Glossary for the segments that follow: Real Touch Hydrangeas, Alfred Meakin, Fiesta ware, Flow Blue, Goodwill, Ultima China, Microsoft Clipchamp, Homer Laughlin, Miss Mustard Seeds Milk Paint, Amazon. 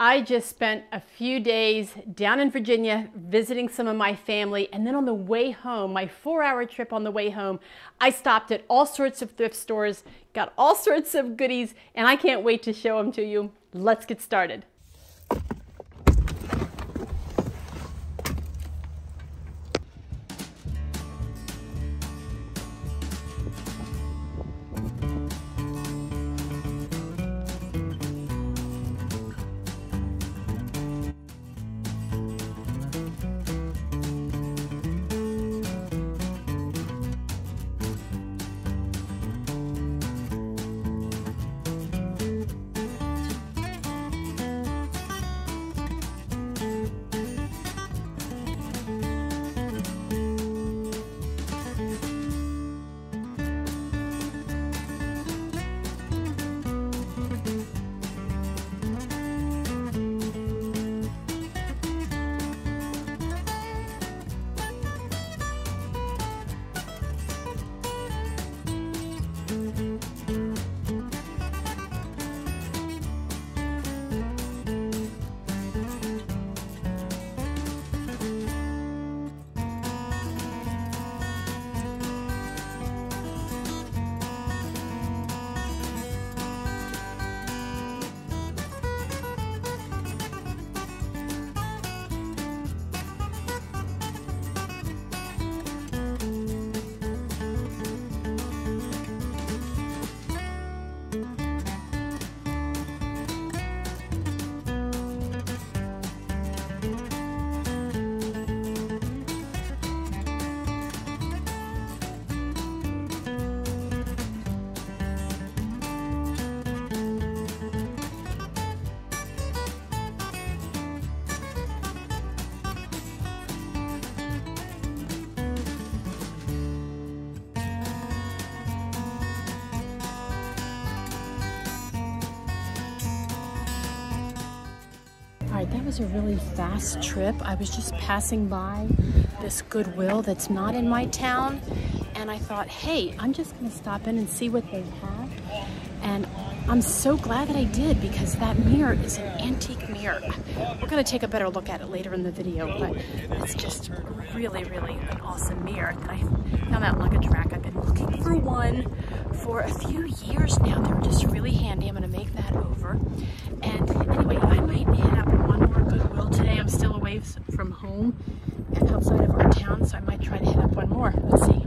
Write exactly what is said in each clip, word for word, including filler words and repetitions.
I just spent a few days down in Virginia visiting some of my family, and then on the way home, my four-hour trip on the way home, I stopped at all sorts of thrift stores, got all sorts of goodies, and I can't wait to show them to you. Let's get started. That was a really fast trip. I was just passing by this Goodwill that's not in my town, and I thought, hey, I'm just gonna stop in and see what they have. And I'm so glad that I did, because that mirror is an antique mirror. We're gonna take a better look at it later in the video, but it's just really, really an awesome mirror. And I found that luggage rack. I've been looking for one for a few years now. They were just really handy. I'm gonna make that over. And anyway, I might hit up Goodwill today. I'm still away from home and outside of our town, so I might try to hit up one more. Let's see.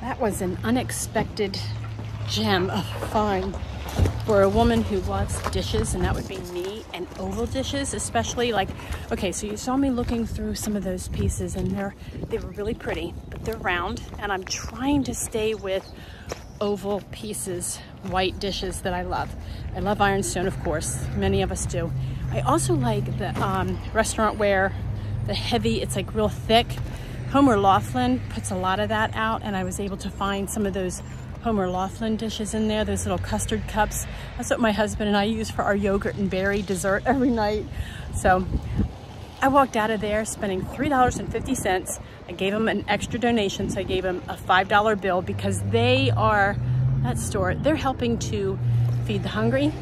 That was an unexpected gem of a find for a woman who loves dishes, and that would be me, and oval dishes especially. Like, okay, so you saw me looking through some of those pieces, and they're they were really pretty, but they're round, and I'm trying to stay with oval pieces, white dishes that I love. I love ironstone, of course, many of us do. I also like the um, restaurant ware, the heavy, it's like real thick. Homer Laughlin puts a lot of that out, and I was able to find some of those Homer Laughlin dishes in there, those little custard cups. That's what my husband and I use for our yogurt and berry dessert every night. So I walked out of there spending three dollars and fifty cents. I gave them an extra donation, so I gave them a five dollar bill, because they are, that store, they're helping to feed the hungry.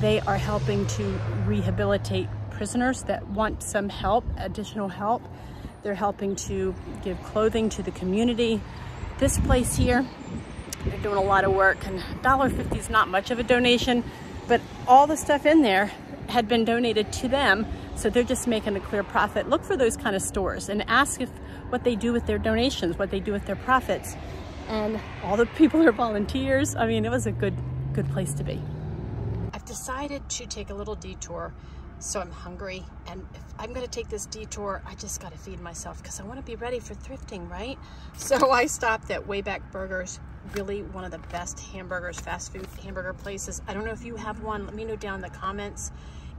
They are helping to rehabilitate prisoners that want some help, additional help. They're helping to give clothing to the community. This place here, they're doing a lot of work, and a dollar fifty is not much of a donation, but all the stuff in there had been donated to them, so they're just making a clear profit. Look for those kind of stores and ask if what they do with their donations, what they do with their profits. And all the people are volunteers. I mean, it was a good, good place to be. I've decided to take a little detour, so I'm hungry. And if I'm gonna take this detour, I just gotta feed myself, because I wanna be ready for thrifting, right? So I stopped at Wayback Burgers, really one of the best hamburgers, fast food hamburger places. I don't know if you have one. Let me know down in the comments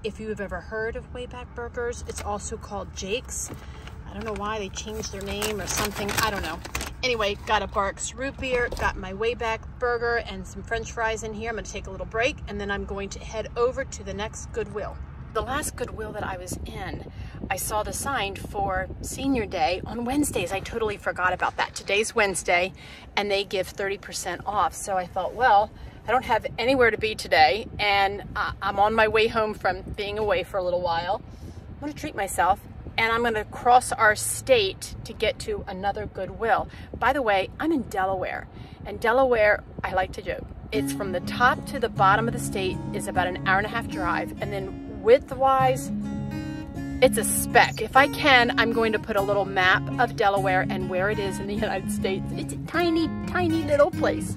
if you have ever heard of Wayback Burgers. It's also called Jake's. I don't know why they changed their name or something. I don't know. Anyway, got a Barks root beer, got my Wayback burger and some french fries in here. I'm going to take a little break, and then I'm going to head over to the next Goodwill. The last Goodwill that I was in, I saw the sign for Senior Day on Wednesdays. I totally forgot about that. Today's Wednesday, and they give thirty percent off. So I thought, well, I don't have anywhere to be today, and uh, I'm on my way home from being away for a little while. I'm going to treat myself, and I'm going to cross our state to get to another Goodwill. By the way, I'm in Delaware, and Delaware, I like to joke, it's from the top to the bottom of the state is about an hour and a half drive, and then width-wise, it's a speck. If I can, I'm going to put a little map of Delaware and where it is in the United States. It's a tiny, tiny little place.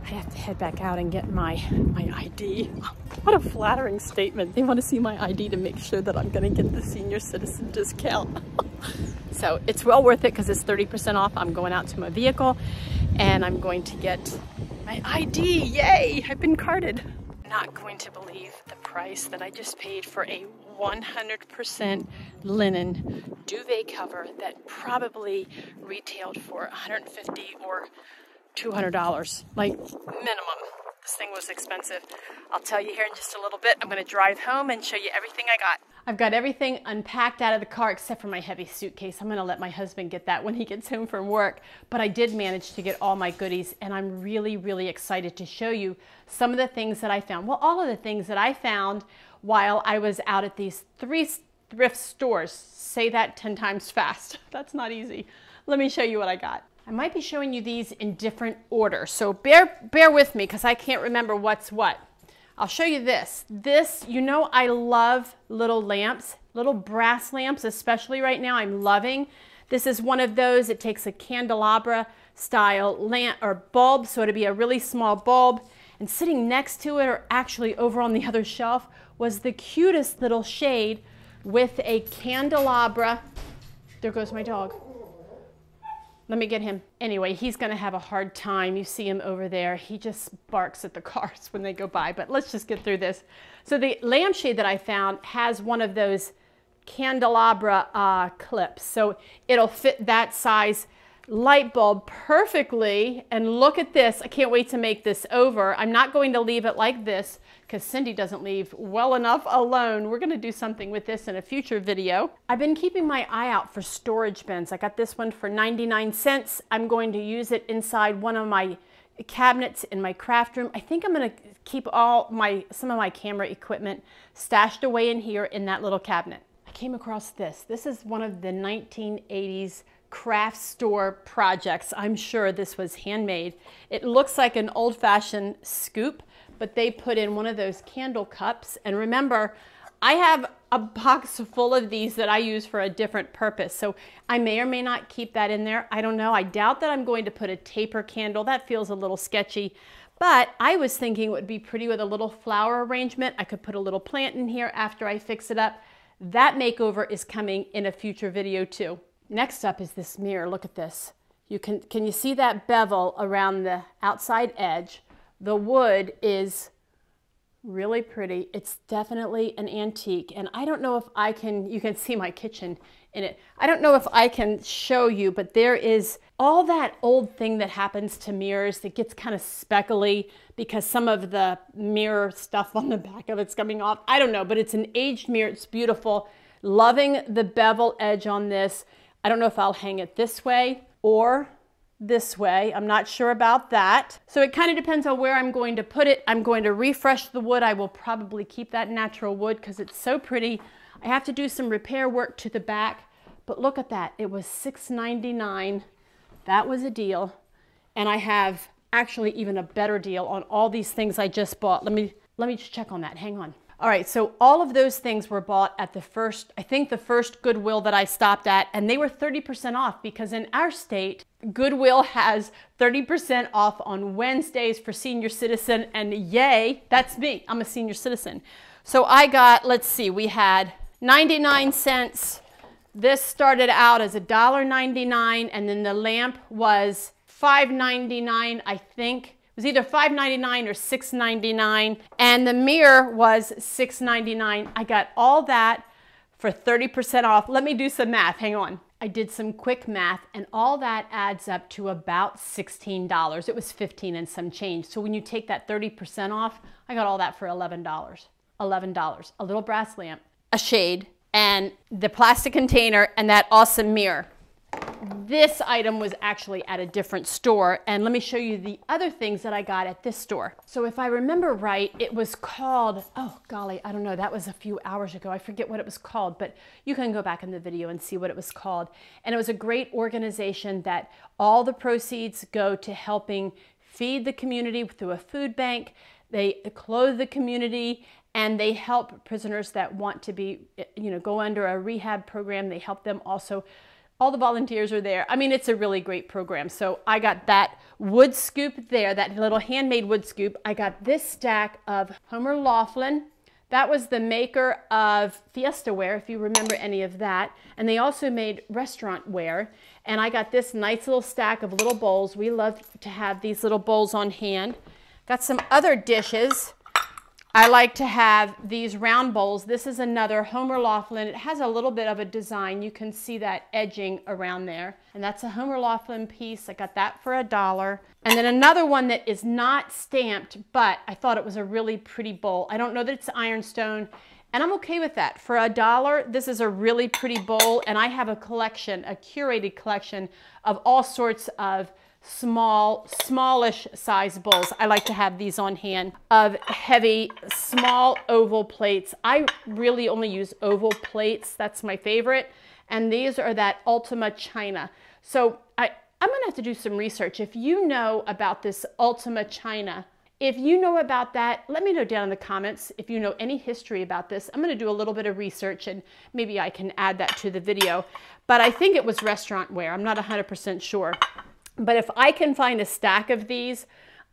I have to head back out and get my, my I D. What a flattering statement. They want to see my I D to make sure that I'm going to get the senior citizen discount. So it's well worth it, because it's thirty percent off. I'm going out to my vehicle, and I'm going to get my I D. Yay, I've been carded. I'm not going to believe the price that I just paid for a one hundred percent linen duvet cover that probably retailed for a hundred fifty dollars or two hundred dollars, like minimum. This thing was expensive. I'll tell you here in just a little bit. I'm gonna drive home and show you everything I got. I've got everything unpacked out of the car except for my heavy suitcase. I'm gonna let my husband get that when he gets home from work, but I did manage to get all my goodies, and I'm really, really excited to show you some of the things that I found. Well, all of the things that I found while I was out at these three thrift stores. Say that ten times fast. That's not easy. Let me show you what I got. I might be showing you these in different order, so bear, bear with me, because I can't remember what's what. I'll show you this. This, you know, I love little lamps, little brass lamps, especially right now. I'm loving. This is one of those. It takes a candelabra style lamp or bulb, so it'd be a really small bulb. And sitting next to it, or actually over on the other shelf, was the cutest little shade with a candelabra. There goes my dog. Let me get him. Anyway, he's gonna have a hard time. You see him over there. He just barks at the cars when they go by, but let's just get through this. So the lampshade that I found has one of those candelabra uh, clips. So it'll fit that size light bulb perfectly. And look at this. I can't wait to make this over. I'm not going to leave it like this because Cindy doesn't leave well enough alone. We're going to do something with this in a future video. I've been keeping my eye out for storage bins. I got this one for ninety-nine cents. I'm going to use it inside one of my cabinets in my craft room. I think I'm going to keep all my some of my camera equipment stashed away in here in that little cabinet. I came across this. This is one of the nineteen eighties craft store projects. I'm sure this was handmade. It looks like an old-fashioned scoop, but they put in one of those candle cups. And remember, I have a box full of these that I use for a different purpose, so I may or may not keep that in there. I don't know. I doubt that I'm going to put a taper candle. That feels a little sketchy, but I was thinking it would be pretty with a little flower arrangement. I could put a little plant in here after I fix it up. That makeover is coming in a future video too. Next up is this mirror. Look at this. You can, can you see that bevel around the outside edge? The wood is really pretty. It's definitely an antique. And I don't know if I can, you can see my kitchen in it. I don't know if I can show you, but there is all that old thing that happens to mirrors that gets kind of speckly because some of the mirror stuff on the back of it's coming off. I don't know, but it's an aged mirror. It's beautiful. Loving the bevel edge on this. I don't know if I'll hang it this way or this way. I'm not sure about that. So it kind of depends on where I'm going to put it. I'm going to refresh the wood. I will probably keep that natural wood because it's so pretty. I have to do some repair work to the back, but look at that. It was six ninety-nine. That was a deal. And I have actually even a better deal on all these things I just bought. Let me, let me just check on that. Hang on. All right, so all of those things were bought at the first, I think the first Goodwill that I stopped at, and they were thirty percent off because in our state, Goodwill has thirty percent off on Wednesdays for senior citizen, and yay, that's me, I'm a senior citizen. So I got, let's see, we had ninety-nine cents. This started out as a dollar ninety-nine, and then the lamp was five ninety-nine, I think. It was either five ninety-nine or six ninety-nine, and the mirror was six ninety-nine. I got all that for thirty percent off. Let me do some math. Hang on. I did some quick math, and all that adds up to about sixteen dollars. It was fifteen and some change. So when you take that thirty percent off, I got all that for eleven dollars. eleven dollars. A little brass lamp, a shade, and the plastic container, and that awesome mirror. This item was actually at a different store, and let me show you the other things that I got at this store. So if I remember right, it was called, oh golly, I don't know, that was a few hours ago. I forget what it was called, but you can go back in the video and see what it was called. And it was a great organization that all the proceeds go to helping feed the community through a food bank. They clothe the community, and they help prisoners that want to be, you know, go under a rehab program. They help them also. All the volunteers are there. I mean, it's a really great program. So I got that wood scoop there, that little handmade wood scoop. I got this stack of Homer Laughlin. That was the maker of Fiesta ware, if you remember any of that. And they also made restaurant ware. And I got this nice little stack of little bowls. We love to have these little bowls on hand. Got some other dishes. I like to have these round bowls. This is another Homer Laughlin. It has a little bit of a design. You can see that edging around there. And that's a Homer Laughlin piece. I got that for a dollar. And then another one that is not stamped, but I thought it was a really pretty bowl. I don't know that it's ironstone, and I'm okay with that. For a dollar, this is a really pretty bowl, and I have a collection, a curated collection of all sorts of small, smallish size bowls. I like to have these on hand, of heavy, small oval plates. I really only use oval plates. That's my favorite. And these are that Ultima China. So I, I'm going to have to do some research. If you know about this Ultima China, If you know about that, let me know down in the comments if you know any history about this. I'm going to do a little bit of research and maybe I can add that to the video. But I think it was restaurant ware. I'm not one hundred percent sure. But if I can find a stack of these,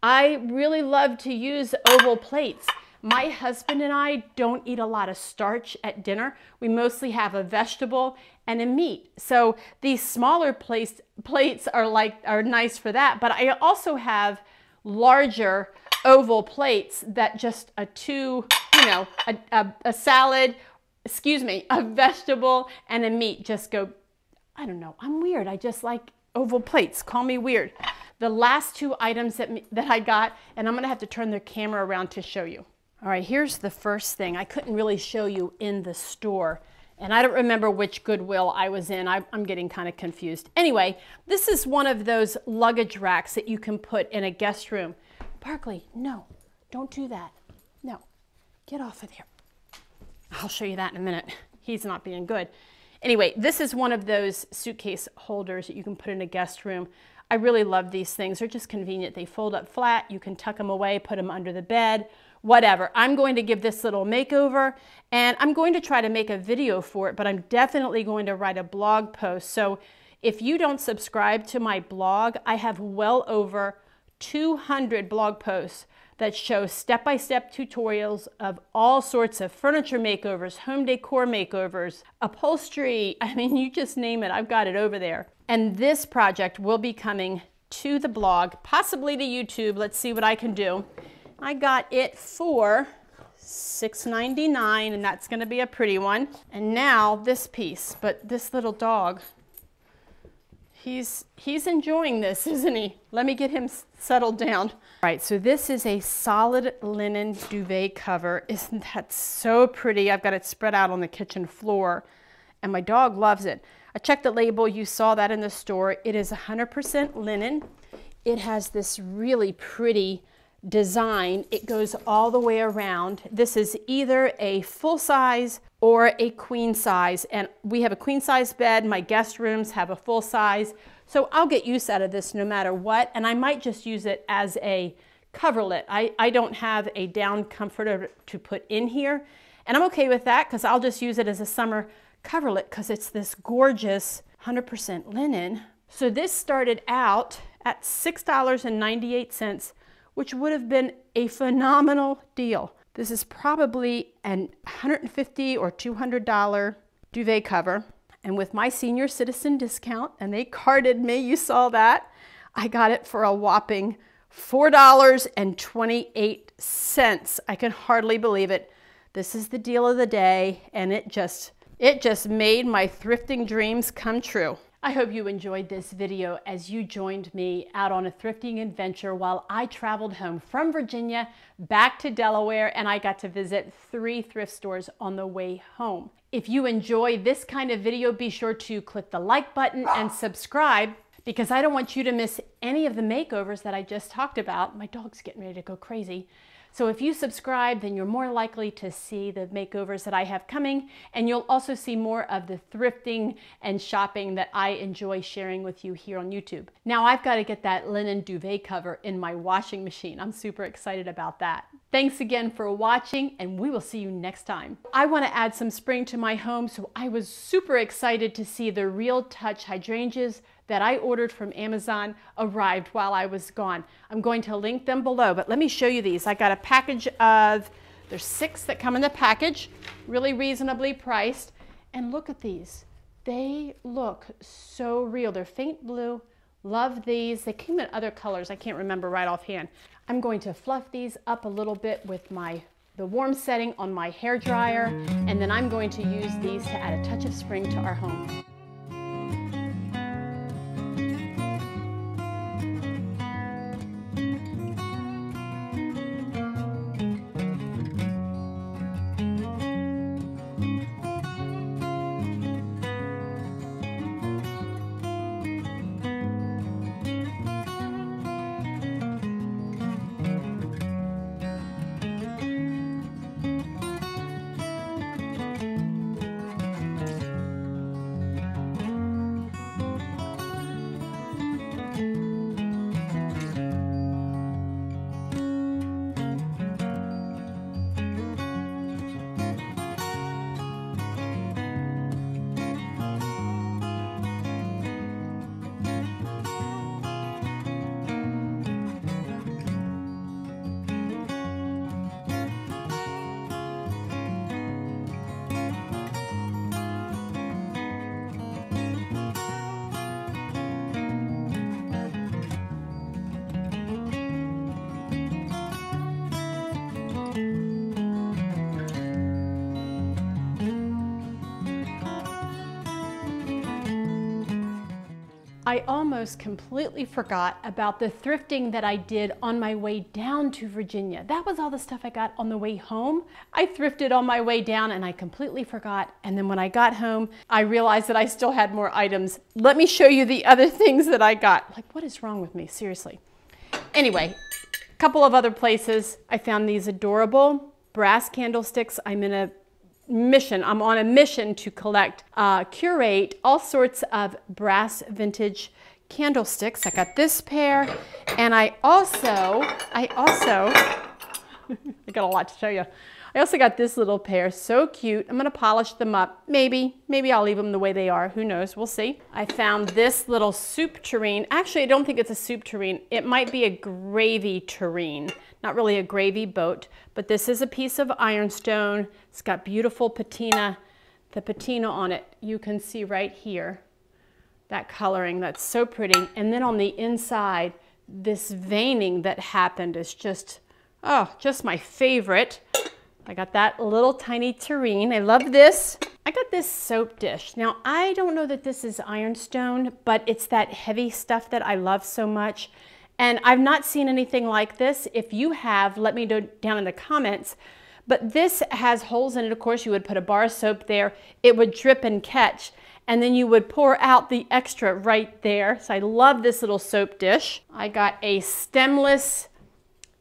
I really love to use oval plates. My husband and I don't eat a lot of starch at dinner. We mostly have a vegetable and a meat. So these smaller place, plates are, like, are nice for that. But I also have larger oval plates that just a two, you know, a, a, a salad, excuse me, a vegetable and a meat just go, I don't know, I'm weird. I just like oval plates. Call me weird. The last two items that, me, that I got, and I'm going to have to turn the camera around to show you. All right, here's the first thing. I couldn't really show you in the store. And I don't remember which Goodwill I was in. I, I'm getting kind of confused. Anyway, this is one of those luggage racks that you can put in a guest room. Barkley, no, don't do that. No, get off of there. I'll show you that in a minute. He's not being good. Anyway, this is one of those suitcase holders that you can put in a guest room. I really love these things. They're just convenient. They fold up flat. You can tuck them away, put them under the bed. Whatever. I'm going to give this little makeover and I'm going to try to make a video for it, but I'm definitely going to write a blog post. So if you don't subscribe to my blog, I have well over two hundred blog posts that show step-by-step tutorials of all sorts of furniture makeovers, home decor makeovers, upholstery. I mean, you just name it. I've got it over there. And this project will be coming to the blog, possibly to YouTube. Let's see what I can do. I got it for six ninety-nine, and that's going to be a pretty one. And now this piece, but this little dog, he's he's enjoying this, isn't he? Let me get him settled down. All right, so this is a solid linen duvet cover. Isn't that so pretty? I've got it spread out on the kitchen floor, and my dog loves it. I checked the label. You saw that in the store. It is one hundred percent linen. It has this really pretty design. It goes all the way around. This is either a full size or a queen size, and we have a queen size bed. My guest rooms have a full size, so I'll get use out of this no matter what, and I might just use it as a coverlet. I, I don't have a down comforter to put in here, and I'm okay with that because I'll just use it as a summer coverlet because it's this gorgeous one hundred percent linen. So this started out at six ninety-eight, which would have been a phenomenal deal. This is probably an one hundred fifty dollars or two hundred dollar duvet cover. And with my senior citizen discount, and they carded me, you saw that, I got it for a whopping four twenty-eight. I can hardly believe it. This is the deal of the day, and it just, it just made my thrifting dreams come true. I hope you enjoyed this video as you joined me out on a thrifting adventure while I traveled home from Virginia back to Delaware, and I got to visit three thrift stores on the way home. If you enjoy this kind of video, be sure to click the like button and subscribe because I don't want you to miss any of the makeovers that I just talked about. My dog's getting ready to go crazy. So if you subscribe, then you're more likely to see the makeovers that I have coming, and you'll also see more of the thrifting and shopping that I enjoy sharing with you here on YouTube. Now I've got to get that linen duvet cover in my washing machine. I'm super excited about that. Thanks again for watching, and we will see you next time. I want to add some spring to my home, so I was super excited to see the Real Touch Hydrangeas that I ordered from Amazon arrived while I was gone. I'm going to link them below, but let me show you these. I got a package of, there's six that come in the package, really reasonably priced. And look at these. They look so real. They're faint blue. Love these. They came in other colors. I can't remember right offhand. I'm going to fluff these up a little bit with my the warm setting on my hair dryer, and then I'm going to use these to add a touch of spring to our home. I almost completely forgot about the thrifting that I did on my way down to Virginia. That was all the stuff I got on the way home. I thrifted on my way down and I completely forgot. And then when I got home, I realized that I still had more items. Let me show you the other things that I got. Like, what is wrong with me? Seriously. Anyway, a couple of other places. I found these adorable brass candlesticks. I'm in a mission. I'm on a mission to collect, uh, curate all sorts of brass vintage candlesticks. I got this pair, and I also, I also, I got a lot to show you. I also got this little pair, so cute. I'm going to polish them up. Maybe, maybe I'll leave them the way they are. Who knows? We'll see. I found this little soup tureen. Actually, I don't think it's a soup tureen. It might be a gravy tureen. Not really a gravy boat, but this is a piece of ironstone. It's got beautiful patina, the patina on it. You can see right here, that coloring, that's so pretty. And then on the inside, this veining that happened is just, oh, just my favorite. I got that little tiny tureen. I love this. I got this soap dish. Now, I don't know that this is ironstone, but it's that heavy stuff that I love so much. And I've not seen anything like this. If you have, let me know down in the comments. But this has holes in it. Of course, you would put a bar of soap there. It would drip and catch. And then you would pour out the extra right there. So I love this little soap dish. I got a stemless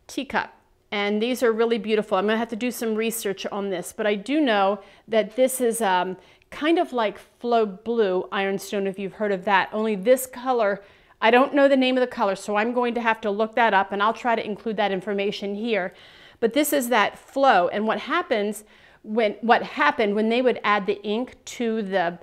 teacup. And these are really beautiful. I'm gonna have to do some research on this, but I do know that this is um, kind of like Flow Blue ironstone, if you've heard of that, only this color, I don't know the name of the color, so I'm going to have to look that up, and I'll try to include that information here. But this is that flow, and what happens when, what happened when they would add the ink to the,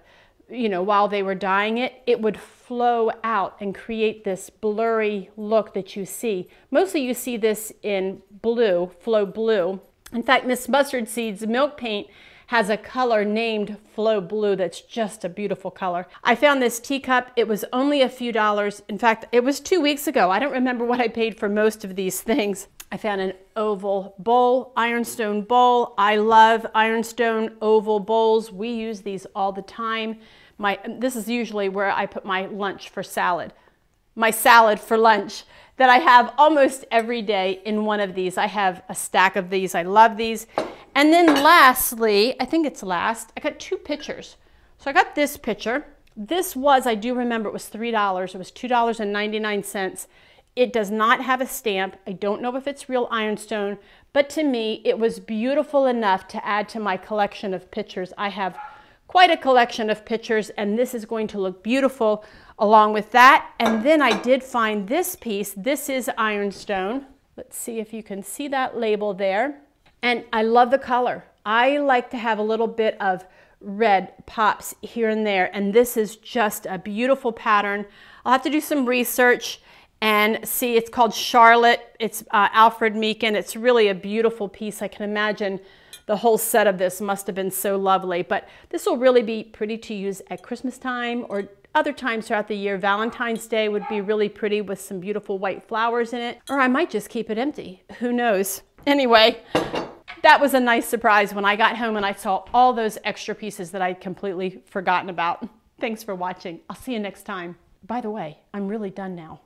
you know, while they were dyeing it, it would flow out and create this blurry look that you see. Mostly you see this in blue, Flow Blue. In fact, Miss Mustard Seeds Milk Paint has a color named Flow Blue that's just a beautiful color. I found this teacup. It was only a few dollars. In fact, it was two weeks ago. I don't remember what I paid for most of these things. I found an oval bowl, ironstone bowl. I love ironstone oval bowls. We use these all the time. My, this is usually where I put my lunch for salad, my salad for lunch that I have almost every day in one of these. I have a stack of these. I love these. And then lastly, I think it's last, I got two pitchers. So I got this pitcher. This was, I do remember it was three dollars. It was two dollars and ninety-nine cents. It does not have a stamp. I don't know if it's real ironstone, but to me, it was beautiful enough to add to my collection of pitchers. I have quite a collection of pictures, and this is going to look beautiful along with that. And then I did find this piece. This is ironstone. Let's see if you can see that label there. And I love the color. I like to have a little bit of red pops here and there, and this is just a beautiful pattern. I'll have to do some research and see. It's called Charlotte. It's uh, Alfred Meakin. It's really a beautiful piece. I can imagine the whole set of this must have been so lovely, but this will really be pretty to use at Christmas time or other times throughout the year. Valentine's Day would be really pretty with some beautiful white flowers in it, or I might just keep it empty. Who knows? Anyway, that was a nice surprise when I got home and I saw all those extra pieces that I'd completely forgotten about. Thanks for watching. I'll see you next time. By the way, I'm really done now.